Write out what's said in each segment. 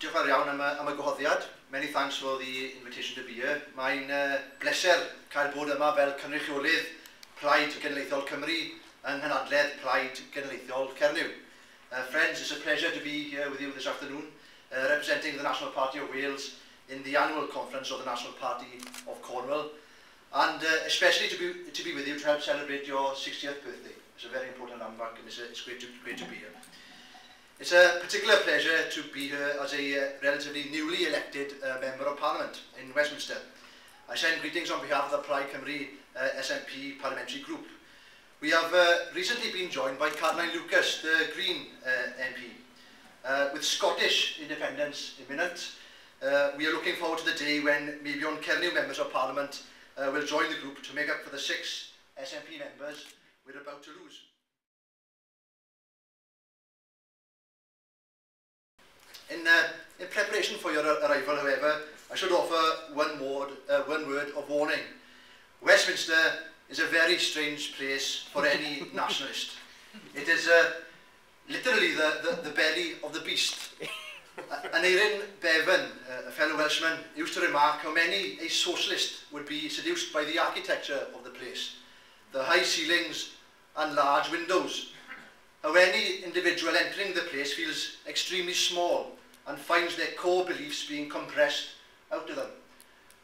Diolch yn fawr iawn am y gwahoddiad. Many thanks for the invitation to be here. Mae'n bleser cael bod yma fel cynrychiolydd Plaid Genedlaethol Cymru yng Nghanadledd Plaid Genedlaethol Cernyw. Friends, it's a pleasure to be here with you this afternoon, representing the National Party of Wales in the annual conference of the National Party of Cornwall, and especially to be with you to help celebrate your 60th birthday. It's a very important landmark, and it's great to be here. It's a particular pleasure to be here as a relatively newly elected Member of Parliament in Westminster. I send greetings on behalf of the Plaid Cymru SNP Parliamentary Group. We have recently been joined by Caroline Lucas, the Green MP. With Scottish independence imminent, we are looking forward to the day when Mebyon Kernow Members of Parliament will join the group to make up for the 6 SNP members we're about to lose. In preparation for your arrival, however, I should offer one word of warning. Westminster is a very strange place for any nationalist. It is literally the belly of the beast. Aneurin Bevan, a fellow Welshman, used to remark how many a socialist would be seduced by the architecture of the place, the high ceilings and large windows. How any individual entering the place feels extremely small and finds their core beliefs being compressed out of them.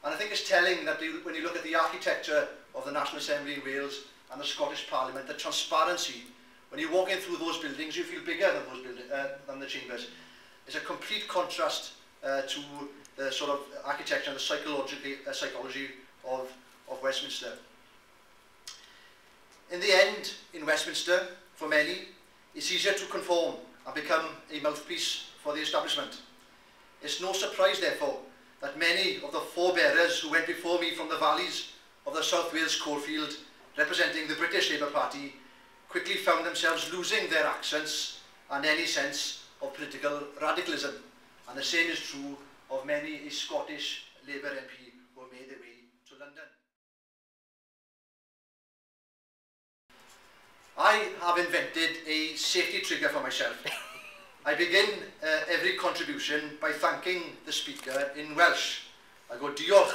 And I think it's telling that when you look at the architecture of the National Assembly in Wales and the Scottish Parliament, the transparency, when you walk in through those buildings, you feel bigger than the chambers. It's a complete contrast to the sort of architecture and the psychology of Westminster. In the end, in Westminster, for many, it's easier to conform and become a mouthpiece for the establishment. It's no surprise, therefore, that many of the forebearers who went before me from the valleys of the South Wales coalfield, representing the British Labour Party, quickly found themselves losing their accents and any sense of political radicalism. And the same is true of many a Scottish Labour MP who have made their way to London. I have invented a safety trigger for myself. I begin every contribution by thanking the speaker in Welsh. I go, Diolch,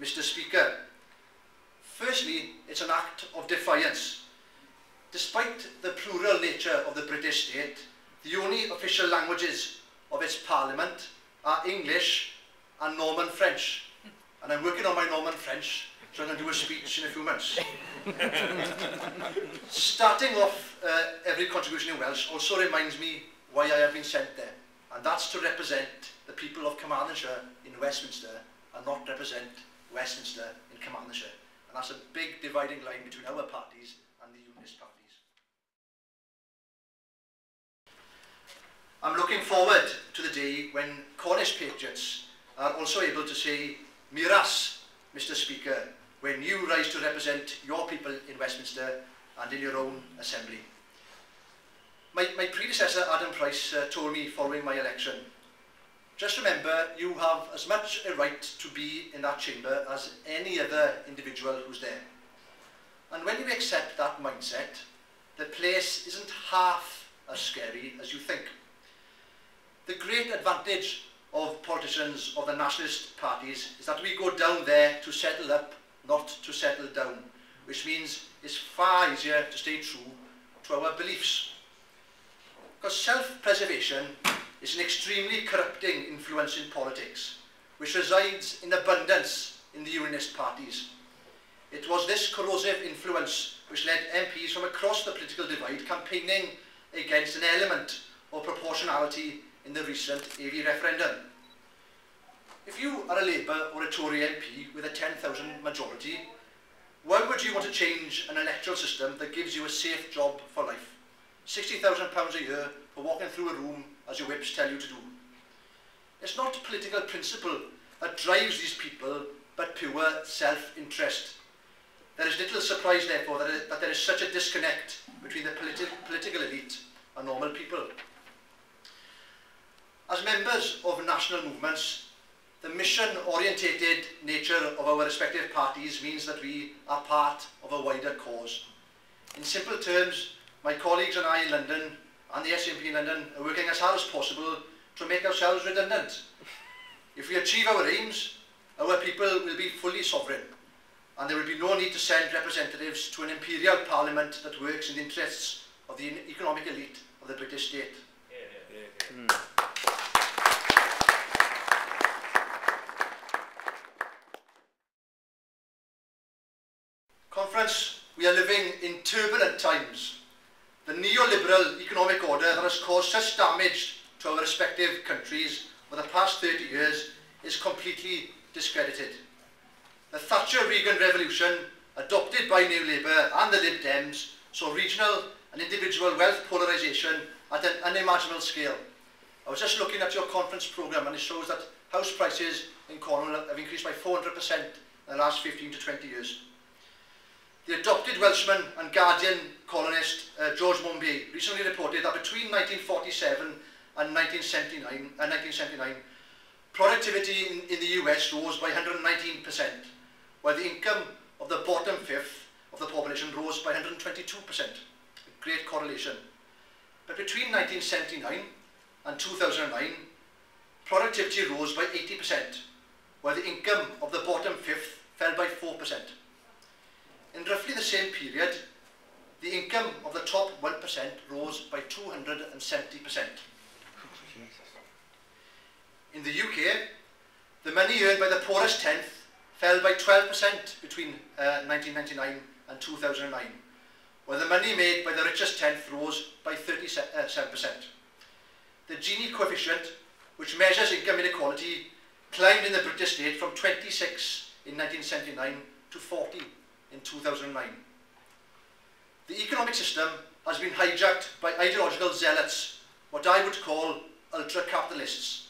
Mr. Speaker. Firstly, it's an act of defiance. Despite the plural nature of the British state, the only official languages of its parliament are English and Norman French. And I'm working on my Norman French, so I'm going to do a speech in a few months. Starting off every contribution in Welsh also reminds me why I have been sent there, and that's to represent the people of Carmarthenshire in Westminster and not represent Westminster in Carmarthenshire. And that's a big dividing line between our parties and the Unionist parties. I'm looking forward to the day when Cornish patriots are also able to say, Miras, Mr. Speaker, when you rise to represent your people in Westminster and in your own assembly. My predecessor, Adam Price, told me following my election, just remember you have as much a right to be in that chamber as any other individual who's there. And when you accept that mindset, the place isn't half as scary as you think. The great advantage of politicians of the nationalist parties is that we go down there to settle up, not to settle down, which means it's far easier to stay true to our beliefs. Because self-preservation is an extremely corrupting influence in politics, which resides in abundance in the Unionist parties. It was this corrosive influence which led MPs from across the political divide campaigning against an element of proportionality in the recent AV referendum. If you are a Labour or a Tory MP with a 10,000 majority, why would you want to change an electoral system that gives you a safe job for life? £60,000 a year for walking through a room as your whips tell you to do. It's not political principle that drives these people, but pure self-interest. There is little surprise, therefore, that there is such a disconnect between the political elite and normal people. As members of national movements, the mission-orientated nature of our respective parties means that we are part of a wider cause. In simple terms, my colleagues and I in London and the SNP in London are working as hard as possible to make ourselves redundant. If we achieve our aims, our people will be fully sovereign, and there will be no need to send representatives to an imperial parliament that works in the interests of the economic elite of the British state. Yeah. Mm. Conference, we are living in turbulent times. The neoliberal economic order that has caused such damage to our respective countries over the past 30 years is completely discredited. The Thatcher-Reagan revolution, adopted by New Labour and the Lib Dems, saw regional and individual wealth polarisation at an unimaginable scale. I was just looking at your conference programme and it shows that house prices in Cornwall have increased by 400% in the last 15 to 20 years. The adopted Welshman and Guardian columnist George Monbiot recently reported that between 1947 and 1979, productivity in the US rose by 119%, while the income of the bottom fifth of the population rose by 122%, a great correlation. But between 1979 and 2009, productivity rose by 80%, while the income of the bottom fifth fell by 4%. In roughly the same period, the income of the top 1% rose by 270%. In the UK, the money earned by the poorest tenth fell by 12% between 1999 and 2009, while the money made by the richest tenth rose by 37%. The Gini coefficient, which measures income inequality, climbed in the British state from 26 in 1979 to 40 in 2009. The economic system has been hijacked by ideological zealots, what I would call ultra-capitalists.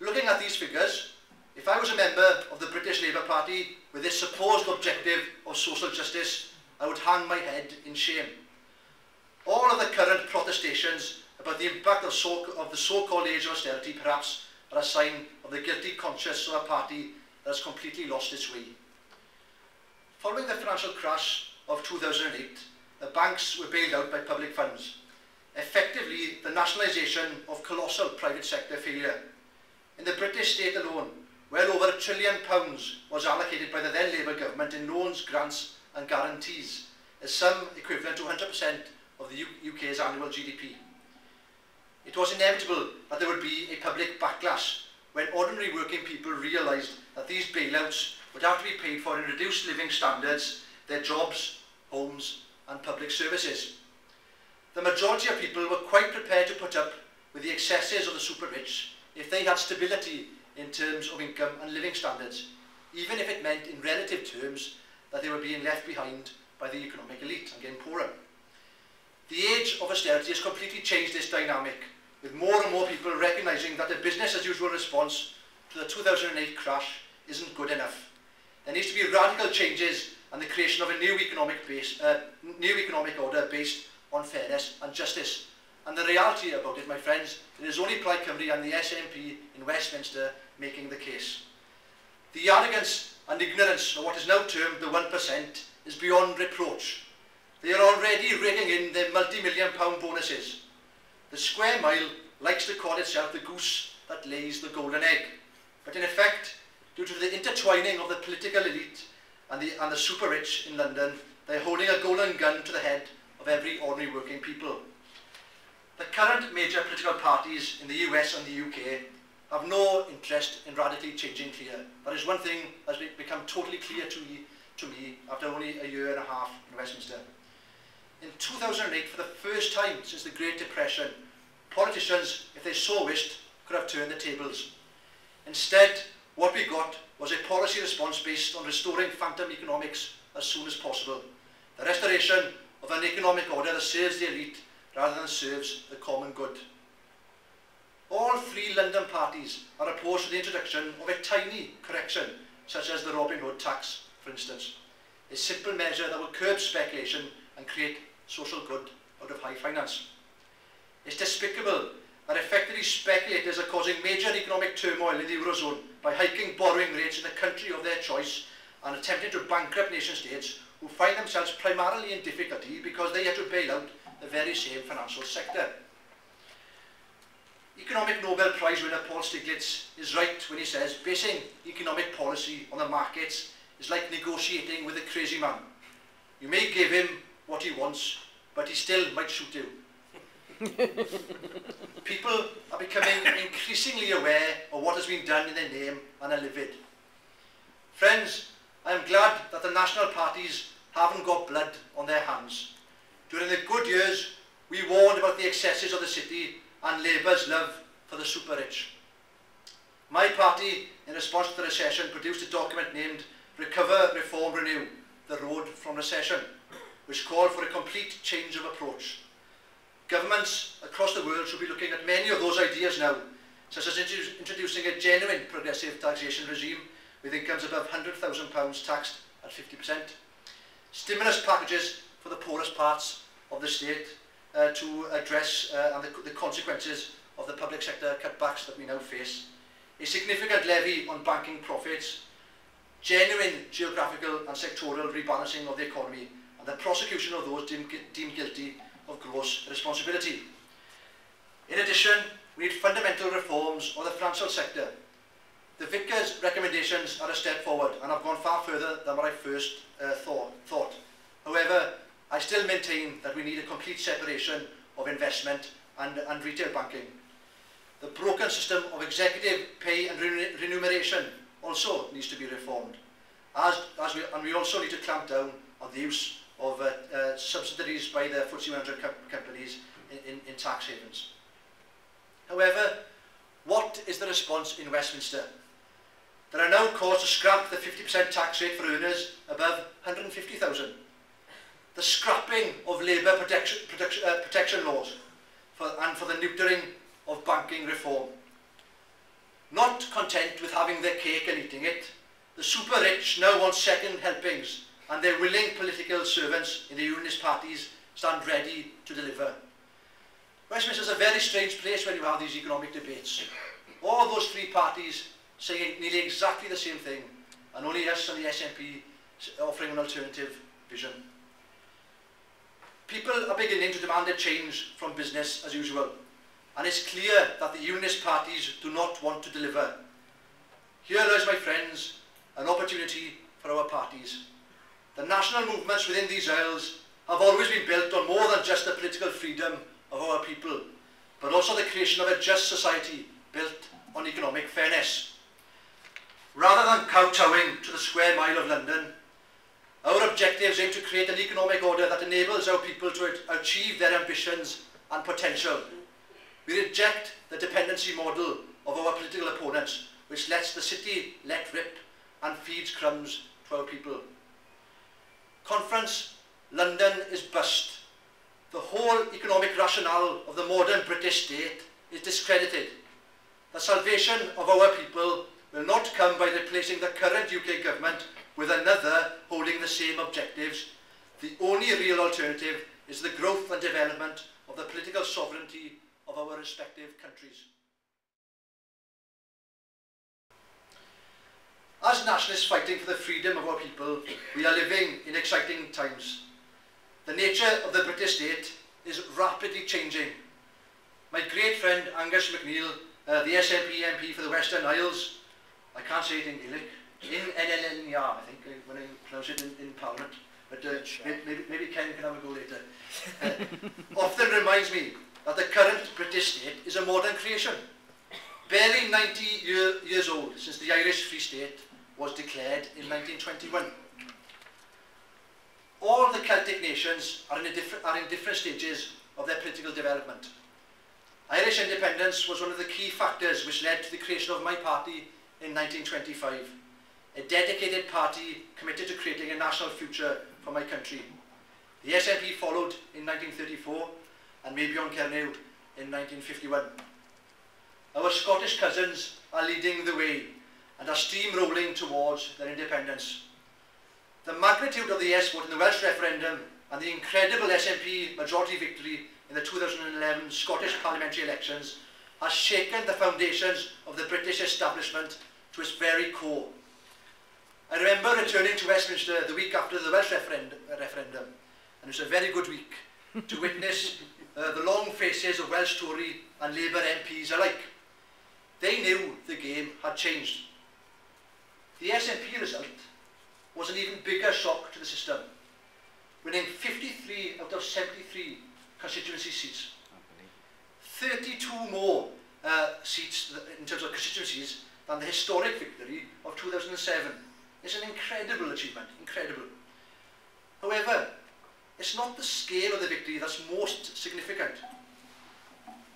Looking at these figures, if I was a member of the British Labour Party with this supposed objective of social justice, I would hang my head in shame. All of the current protestations about the impact of the so-called age of austerity perhaps are a sign of the guilty conscience of a party that has completely lost its way. Following the financial crash of 2008, the banks were bailed out by public funds, effectively the nationalisation of colossal private sector failure. In the British state alone, well over £1 trillion was allocated by the then Labour government in loans, grants and guarantees, a sum equivalent to 100% of the UK's annual GDP. It was inevitable that there would be a public backlash when ordinary working people realised that these bailouts would have to be paid for in reduced living standards, their jobs, homes and public services. The majority of people were quite prepared to put up with the excesses of the super rich if they had stability in terms of income and living standards, even if it meant in relative terms that they were being left behind by the economic elite and getting poorer. The age of austerity has completely changed this dynamic, with more and more people recognising that a business as usual response to the 2008 crash isn't good enough. There needs to be radical changes and the creation of a new economic order based on fairness and justice. And the reality about it, my friends, it is only Plaid Cymru and the SNP in Westminster making the case. The arrogance and ignorance of what is now termed the 1% is beyond reproach. They are already raking in their multi-million-pound bonuses. The square mile likes to call itself the goose that lays the golden egg, but in effect, due to the intertwining of the political elite and the super rich in London, they're holding a golden gun to the head of every ordinary working people. The current major political parties in the US and the UK have no interest in radically changing clear. That is one thing that has become totally clear to me after only a year and a half in Westminster. In 2008, for the first time since the Great Depression, politicians, if they so wished, could have turned the tables. Instead, what we got was a policy response based on restoring phantom economics as soon as possible, the restoration of an economic order that serves the elite rather than serves the common good. All three London parties are opposed to the introduction of a tiny correction, such as the Robin Hood tax, for instance, a simple measure that will curb speculation and create social good out of high finance. It's despicable that effectively speculators are causing major economic turmoil in the Eurozone by hiking borrowing rates in the country of their choice and attempting to bankrupt nation states who find themselves primarily in difficulty because they had to bail out the very same financial sector. Economic Nobel Prize winner Paul Stiglitz is right when he says basing economic policy on the markets is like negotiating with a crazy man. You may give him what he wants, but he still might shoot you. People are becoming increasingly aware of what has been done in their name and are livid. Friends, I am glad that the national parties haven't got blood on their hands. During the good years, we warned about the excesses of the city and Labour's love for the super rich. My party, in response to the recession, produced a document named Recover, Reform, Renew, the Road from Recession, which called for a complete change of approach. Governments across the world should be looking at many of those ideas now, such as introducing a genuine progressive taxation regime with incomes above £100,000 taxed at 50%, stimulus packages for the poorest parts of the state to address the consequences of the public sector cutbacks that we now face, a significant levy on banking profits, genuine geographical and sectoral rebalancing of the economy, and the prosecution of those deemed guilty of gross responsibility. In addition, we need fundamental reforms of the financial sector. The Vickers recommendations are a step forward and have gone far further than what I first thought. However, I still maintain that we need a complete separation of investment and retail banking. The broken system of executive pay and remuneration also needs to be reformed, and we also need to clamp down on the use of subsidies by the FTSE 100 companies in tax havens. However, what is the response in Westminster? There are now calls to scrap the 50% tax rate for earners above £150,000, the scrapping of labour protection laws, and for the neutering of banking reform. Not content with having their cake and eating it, the super rich now want second helpings, and their willing political servants in the unionist parties stand ready to deliver. Westminster is a very strange place when you have these economic debates. All those three parties saying nearly exactly the same thing, and only us and the SNP offering an alternative vision. People are beginning to demand a change from business as usual, and it's clear that the unionist parties do not want to deliver. Here lies, my friends, an opportunity for our parties. The national movements within these isles have always been built on more than just the political freedom of our people, but also the creation of a just society built on economic fairness. Rather than kowtowing to the square mile of London, our objectives aim to create an economic order that enables our people to achieve their ambitions and potential. We reject the dependency model of our political opponents, which lets the city let rip and feeds crumbs to our people. Conference, London is bust. The whole economic rationale of the modern British state is discredited. The salvation of our people will not come by replacing the current UK government with another holding the same objectives. The only real alternative is the growth and development of the political sovereignty of our respective countries. As nationalists fighting for the freedom of our people, we are living in exciting times. The nature of the British state is rapidly changing. My great friend Angus McNeil, the SNP MP for the Western Isles, I can't say it in Gaelic, in NLNER, I think, when I pronounce it in Parliament, but maybe Ken can have a go later, often reminds me that the current British state is a modern creation, barely 90 years old since the Irish Free State was declared in 1921. All the Celtic nations are in different stages of their political development. Irish independence was one of the key factors which led to the creation of my party in 1925, a dedicated party committed to creating a national future for my country. The SNP followed in 1934 and Mebyon Kernow in 1951. Our Scottish cousins are leading the way and are steamrolling towards their independence. The magnitude of the yes vote in the Welsh referendum and the incredible SNP majority victory in the 2011 Scottish parliamentary elections has shaken the foundations of the British establishment to its very core. I remember returning to Westminster the week after the Welsh referendum, and it was a very good week to witness the long faces of Welsh Tory and Labour MPs alike. They knew the game had changed. The SNP result was an even bigger shock to the system, winning 53 out of 73 constituency seats. 32 more seats in terms of constituencies than the historic victory of 2007. It's an incredible achievement, incredible. However, it's not the scale of the victory that's most significant.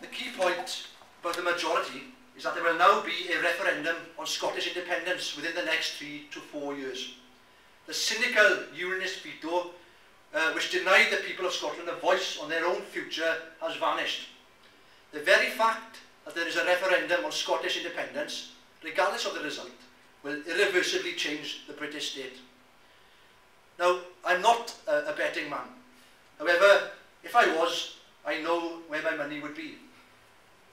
The key point about the majority is that there will now be a referendum on Scottish independence within the next 3 to 4 years. The cynical unionist veto, which denied the people of Scotland a voice on their own future, has vanished. The very fact that there is a referendum on Scottish independence, regardless of the result, will irreversibly change the British state. Now, I'm not a betting man. However, if I was, I know where my money would be.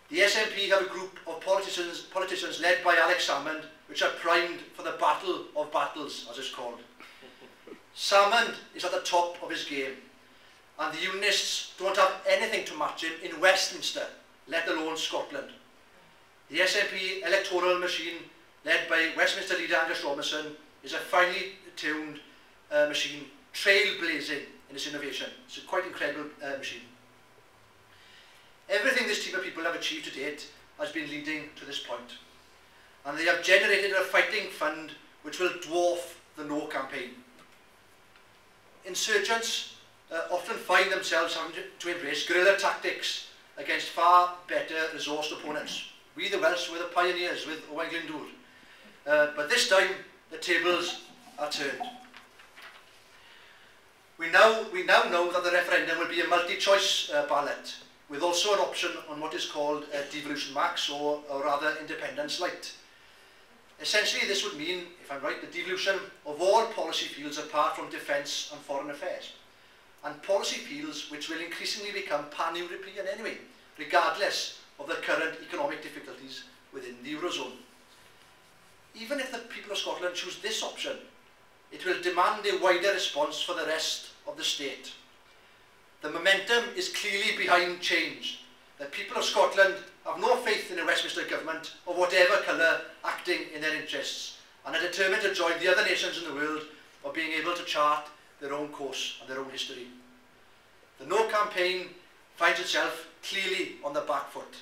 The SNP have a group of politicians led by Alex Salmond, which are primed for the battle of battles, as it's called. Salmond is at the top of his game, and the Unionists don't have anything to match him in Westminster, let alone Scotland. The SNP electoral machine, led by Westminster leader Angus Robertson, is a finely tuned machine, trailblazing in its innovation. It's a quite incredible machine. Everything this team of people have achieved to date has been leading to this point, and they have generated a fighting fund which will dwarf the No campaign. Insurgents often find themselves having to embrace guerrilla tactics against far better resourced opponents. We the Welsh were the pioneers with Owain Glyndŵr, but this time the tables are turned. We now know that the referendum will be a multi-choice ballot, with also an option on what is called devolution max, or rather independence light. Essentially this would mean, if I'm right, the devolution of all policy fields apart from defence and foreign affairs, and policy fields which will increasingly become pan-European anyway, regardless of the current economic difficulties within the Eurozone. Even if the people of Scotland choose this option, it will demand a wider response for the rest of the state. The momentum is clearly behind change. The people of Scotland have no faith in a Westminster government of whatever colour acting in their interests, and are determined to join the other nations in the world of being able to chart their own course and their own history. The No campaign finds itself clearly on the back foot.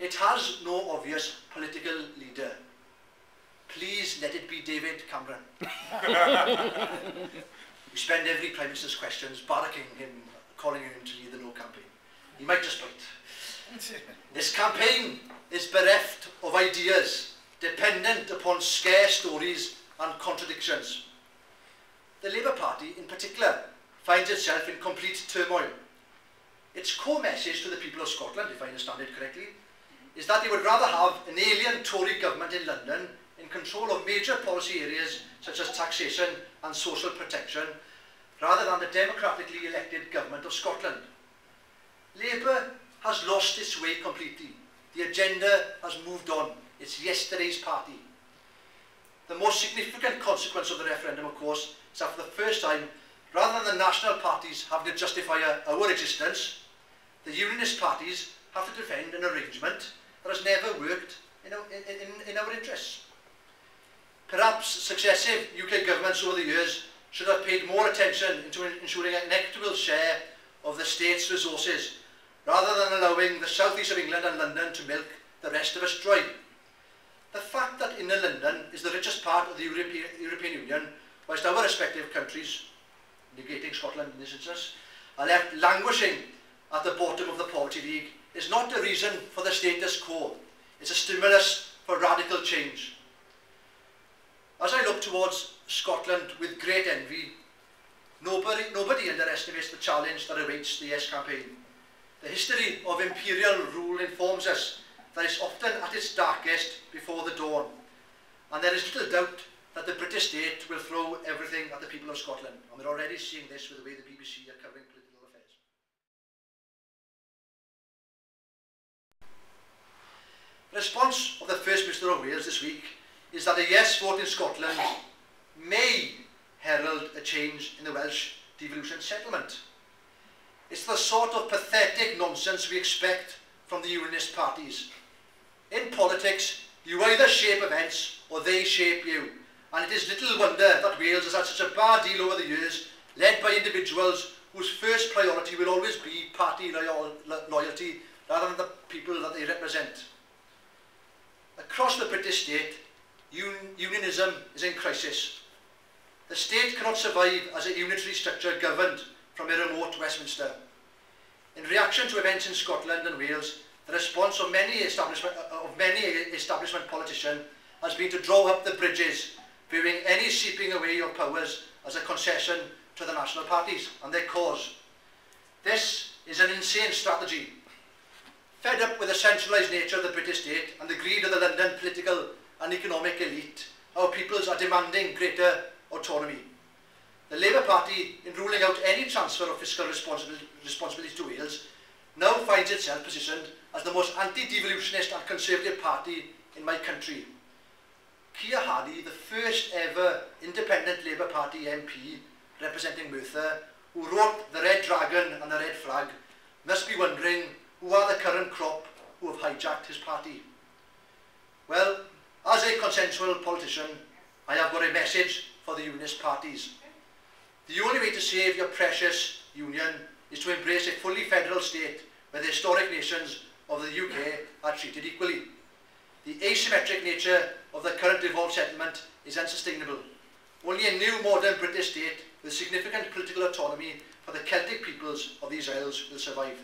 It has no obvious political leader. Please let it be David Cameron. We spend every Prime Minister's questions barracking him, calling him to lead the No campaign. He might just bite. This campaign is bereft of ideas, dependent upon scare stories and contradictions. The Labour Party, in particular, finds itself in complete turmoil. Its core message to the people of Scotland, if I understand it correctly, is that they would rather have an alien Tory government in London in control of major policy areas such as taxation and social protection, rather than the democratically elected government of Scotland. Labour has lost its way completely. The agenda has moved on. It's yesterday's party. The most significant consequence of the referendum, of course, is that for the first time, rather than the national parties having to justify our existence, the unionist parties have to defend an arrangement that has never worked in our interests. Perhaps successive UK governments over the years should have paid more attention into ensuring an equitable share of the state's resources, rather than allowing the southeast of England and London to milk the rest of us dry. The fact that inner London is the richest part of the European Union, whilst our respective countries, negating Scotland in this instance, are left languishing at the bottom of the poverty league, is not a reason for the status quo. It's a stimulus for radical change. As I look towards Scotland with great envy, nobody underestimates the challenge that awaits the Yes campaign. The history of imperial rule informs us that it's often at its darkest before the dawn, and there is little doubt that the British state will throw everything at the people of Scotland, and we're already seeing this with the way the BBC are covering political affairs. The response of the First Minister of Wales this week is that a yes vote in Scotland may herald a change in the Welsh devolution settlement. It's the sort of pathetic nonsense we expect from the unionist parties. In politics, you either shape events or they shape you, and it is little wonder that Wales has had such a bad deal over the years, led by individuals whose first priority will always be party loyalty rather than the people that they represent. Across the British state, unionism is in crisis. The state cannot survive as a unitary structure governed from a remote Westminster. In reaction to events in Scotland and Wales, the response of many establishment politicians has been to draw up the bridges, viewing any seeping away of powers as a concession to the national parties and their cause. This is an insane strategy. Fed up with the centralised nature of the British state and the greed of the London political and economic elite, our peoples are demanding greater autonomy. The Labour Party, in ruling out any transfer of fiscal responsibility to Wales, now finds itself positioned as the most anti-devolutionist and conservative party in my country. Keir Hardie, the first ever independent Labour Party MP representing Merthyr, who wrote The Red Dragon and The Red Flag, must be wondering who are the current crop who have hijacked his party. Well, as a consensual politician, I have got a message for the unionist parties. The only way to save your precious union is to embrace a fully federal state where the historic nations of the UK are treated equally. The asymmetric nature of the current devolved settlement is unsustainable. Only a new modern British state with significant political autonomy for the Celtic peoples of these isles will survive.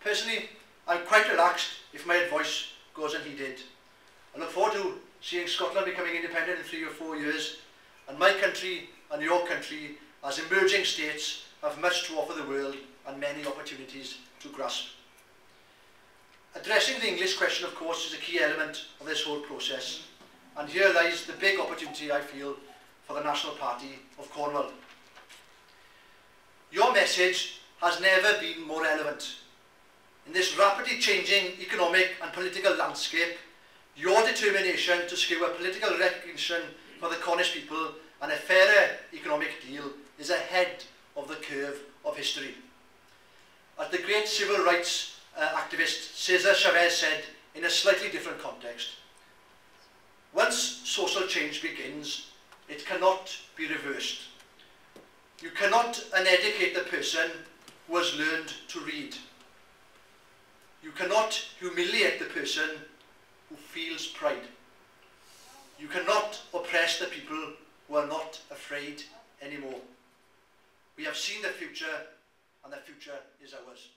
Personally, I'm quite relaxed if my advice goes unheeded. I look forward to seeing Scotland becoming independent in 3 or 4 years, and my country and your country as emerging states have much to offer the world and many opportunities to grasp. Addressing the English question, of course, is a key element of this whole process, and here lies the big opportunity, I feel, for the National Party of Cornwall. Your message has never been more relevant. In this rapidly changing economic and political landscape, your determination to secure political recognition for the Cornish people and a fairer economic deal is ahead of the curve of history. As the great civil rights activist Cesar Chavez said in a slightly different context, once social change begins, it cannot be reversed. You cannot uneducate the person who has learned to read. You cannot humiliate the person who feels pride. You cannot oppress the people who are not afraid anymore. We have seen the future, and the future is ours.